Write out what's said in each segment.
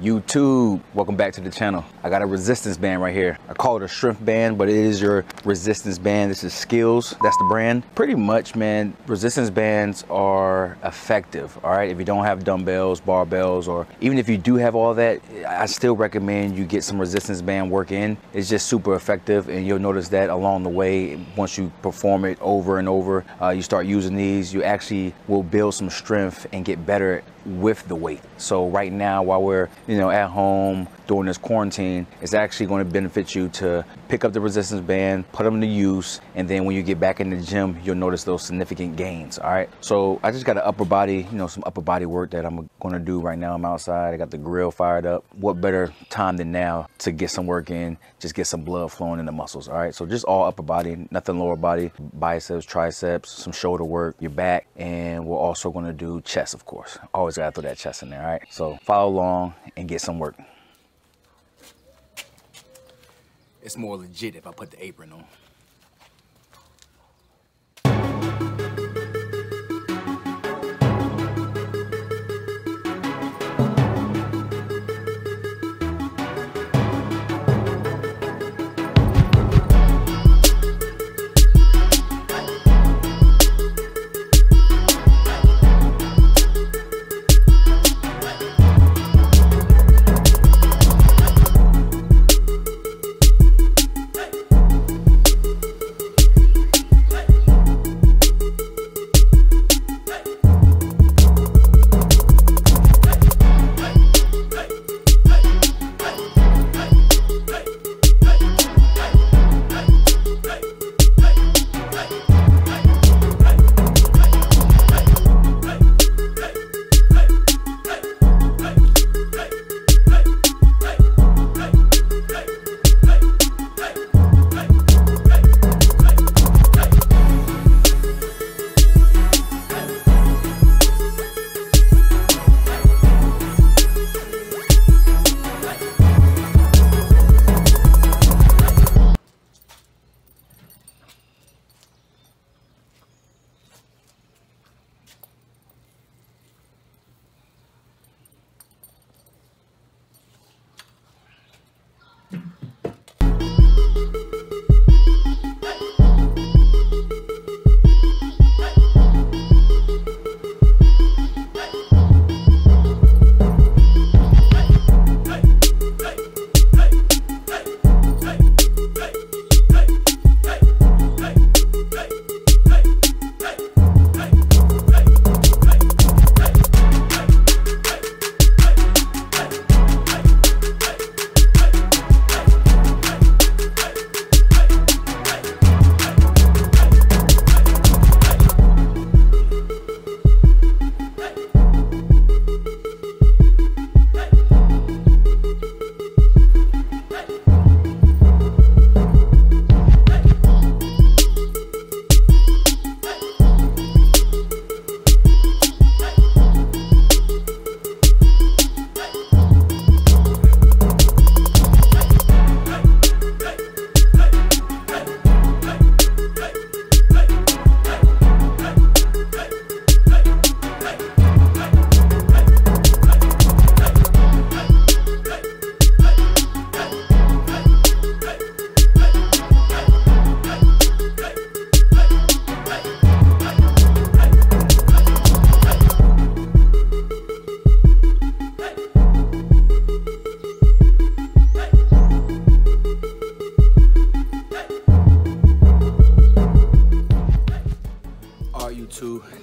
YouTube, welcome back to the channel. I got a resistance band right here. I call it a strength band, but it is your resistance band. This is Skills, that's the brand. Pretty much, man, resistance bands are effective, all right? If you don't have dumbbells, barbells, or even if you do have all that, I still recommend you get some resistance band work in. It's just super effective, and you'll notice that along the way, once you perform it over and over, you start using these, you actually will build some strength and get better with the weight. So right now, while we're, you know, at home during this quarantine, it's actually going to benefit you to pick up the resistance band, put them to use, and then when you get back in the gym, you'll notice those significant gains. All right, so I just got an upper body, you know, some upper body work that I'm going to do right now. I'm outside, I got the grill fired up. What better time than now to get some work in, just get some blood flowing in the muscles. All right, so just all upper body, nothing lower body, biceps, triceps, some shoulder work, your back, and we're also going to do chest, of course. Always gotta throw that chest in there. All right, so follow along and get some work. It's more legit if I put the apron on.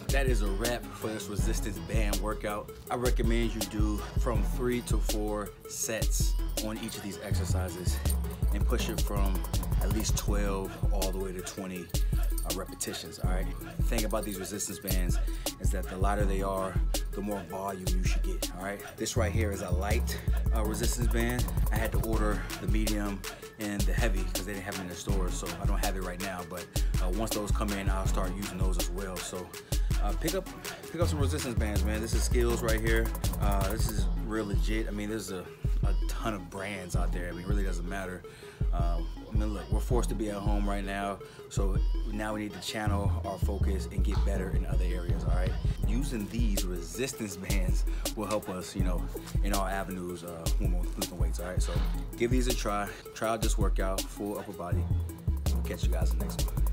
That is a wrap for this resistance band workout. I recommend you do from 3 to 4 sets on each of these exercises and push it from at least 12 all the way to 20 repetitions. All right, the thing about these resistance bands is that the lighter they are, the more volume you should get. All right, this right here is a light resistance band. I had to order the medium and the heavy because they didn't have them in the store, so I don't have it right now, but once those come in, I'll start using those as well. So pick up some resistance bands, man. This is Skills right here. This is real legit. I mean, there's a ton of brands out there. I mean, it really doesn't matter. I mean, look, we're forced to be at home right now, so now we need to channel our focus and get better in other areas, all right? Using these resistance bands will help us, you know, in all avenues when we're lifting weights, all right? So give these a try. Try out this workout, full upper body. We'll catch you guys in the next one.